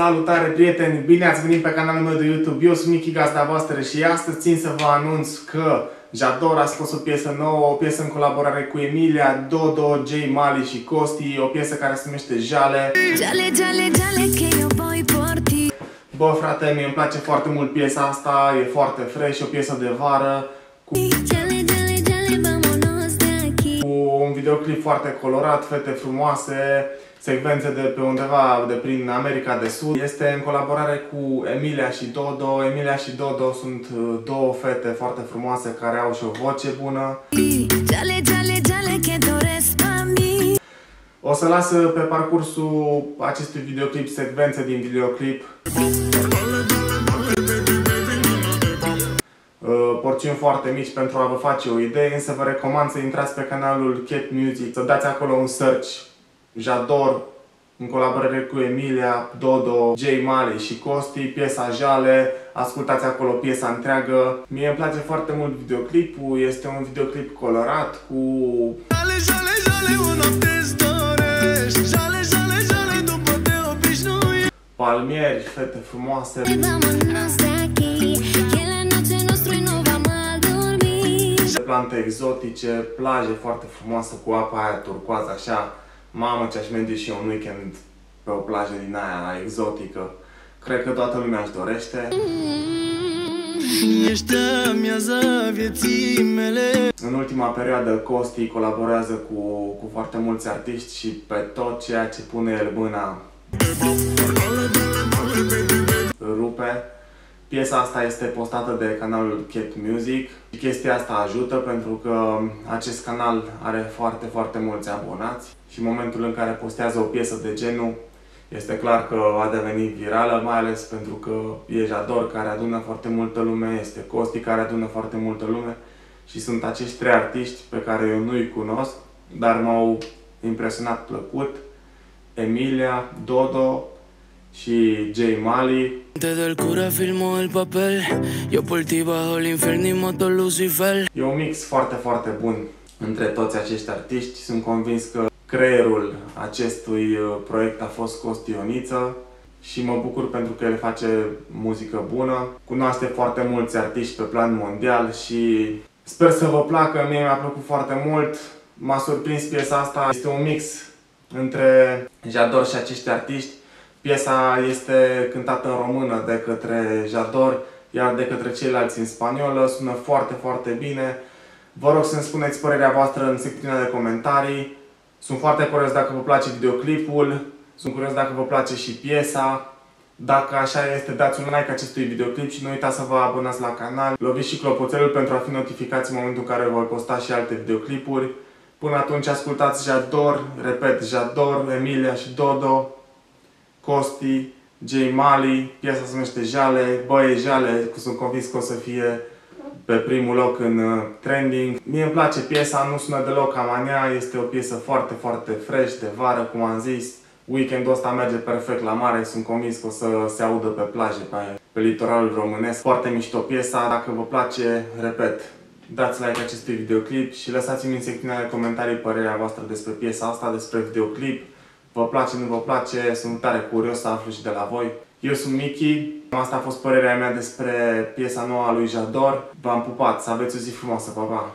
Salutare prieteni, bine ați venit pe canalul meu de YouTube. Eu sunt Miki, gazda voastră, și astăzi țin să vă anunț că Jador a scos o piesă nouă, o piesă în colaborare cu Emilia, Dodo, Jay Maly și Costi, o piesă care se numește Jale. Jale, jale, jale, că eu voi porti. Bă frate, mie îmi place foarte mult piesa asta, e foarte fresh, o piesă de vară cu un videoclip foarte colorat, fete frumoase, secvențe de pe undeva de prin America de Sud. Este în colaborare cu Emilia și Dodo. Emilia și Dodo sunt două fete foarte frumoase care au și o voce bună. O să las pe parcursul acestui videoclip secvențe din videoclip, porțiuni foarte mici pentru a vă face o idee, însă vă recomand să intrați pe canalul Cat Music, să dați acolo un search Jador în colaborare cu Emilia, Dodo, Jay Maly și Costi, piesa Jale, ascultați acolo piesa întreagă. Mie îmi place foarte mult videoclipul, este un videoclip colorat cu jale, jale, jale, o noapte îți dorești, jale, jale, jale, după te obișnui. Palmieri, fete frumoase. Plante exotice, plaje foarte frumoase cu apa aia turcoază, așa. Mamă, ce-aș merge și eu un weekend pe o plajă din aia exotică. Cred că toată lumea își dorește. Ești amiaza vieții mele. În ultima perioadă, Costi colaborează cu foarte mulți artiști și pe tot ceea ce pune el mâna rupe. Piesa asta este postată de canalul Cat Music și chestia asta ajută pentru că acest canal are foarte mulți abonați și în momentul în care postează o piesă de genul este clar că va deveni virală, mai ales pentru că e Jador care adună foarte multă lume, este Costi care adună foarte multă lume și sunt acești trei artiști pe care eu nu-i cunosc, dar m-au impresionat plăcut: Emilia, Dodo și Jay Maly. E un mix foarte bun între toți acești artiști. Sunt convins că creierul acestui proiect a fost Costi Ioniță și mă bucur pentru că el face muzică bună. Cunoaște foarte mulți artiști pe plan mondial și sper să vă placă. Mie mi-a plăcut foarte mult. M-a surprins piesa asta. Este un mix între Jador și acești artiști. Piesa este cântată în română de către Jador, iar de către ceilalți în spaniolă. Sună foarte bine. Vă rog să-mi spuneți părerea voastră în secțiunea de comentarii. Sunt foarte curios dacă vă place videoclipul, sunt curios dacă vă place și piesa. Dacă așa este, dați un like acestui videoclip și nu uitați să vă abonați la canal. Loviți și clopoțelul pentru a fi notificați în momentul în care voi posta și alte videoclipuri. Până atunci ascultați Jador, repet, Jador, Emilia și Dodo, Costi, Jay Maly, piesa se numește Jale. Băie, Jale, sunt convins că o să fie pe primul loc în trending. Mie îmi place piesa, nu sună deloc ca mania, este o piesă foarte fresh, de vară, cum am zis. Weekendul ăsta merge perfect la mare, sunt convins că o să se audă pe plaje, pe litoralul românesc. Foarte mișto piesa, dacă vă place, repet, dați like acestui videoclip și lăsați-mi în secțiunea de comentarii părerea voastră despre piesa asta, despre videoclip. Vă place, nu vă place, sunt tare curios să aflu și de la voi. Eu sunt Miki, asta a fost părerea mea despre piesa nouă a lui Jador. V-am pupat, să aveți o zi frumoasă, pa, pa!